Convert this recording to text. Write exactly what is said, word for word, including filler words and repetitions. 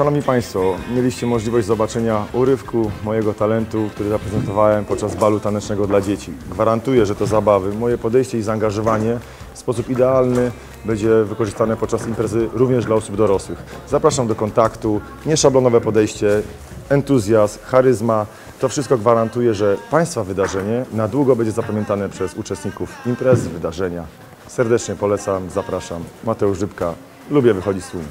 Szanowni Państwo, mieliście możliwość zobaczenia urywku mojego talentu, który zaprezentowałem podczas balu tanecznego dla dzieci. Gwarantuję, że to zabawy, moje podejście i zaangażowanie w sposób idealny będzie wykorzystane podczas imprezy również dla osób dorosłych. Zapraszam do kontaktu, nieszablonowe podejście, entuzjazm, charyzma. To wszystko gwarantuje, że Państwa wydarzenie na długo będzie zapamiętane przez uczestników imprez, wydarzenia. Serdecznie polecam, zapraszam. Mateusz Dybka. Lubię wychodzić z tłumu.